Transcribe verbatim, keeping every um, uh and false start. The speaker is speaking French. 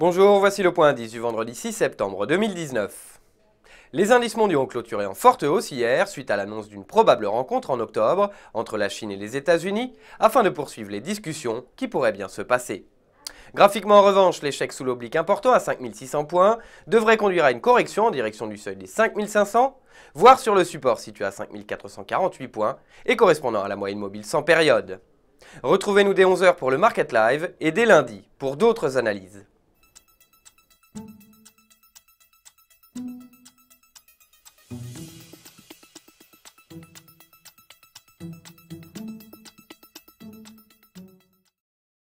Bonjour, voici le point indice du vendredi six septembre deux mille dix-neuf. Les indices mondiaux ont clôturé en forte hausse hier suite à l'annonce d'une probable rencontre en octobre entre la Chine et les États-Unis afin de poursuivre les discussions qui pourraient bien se passer. Graphiquement en revanche, l'échec sous l'oblique important à cinq mille six cents points devrait conduire à une correction en direction du seuil des cinq mille cinq cents, voire sur le support situé à cinq mille quatre cent quarante-huit points et correspondant à la moyenne mobile cent périodes. Retrouvez-nous dès onze heures pour le Market Live et dès lundi pour d'autres analyses.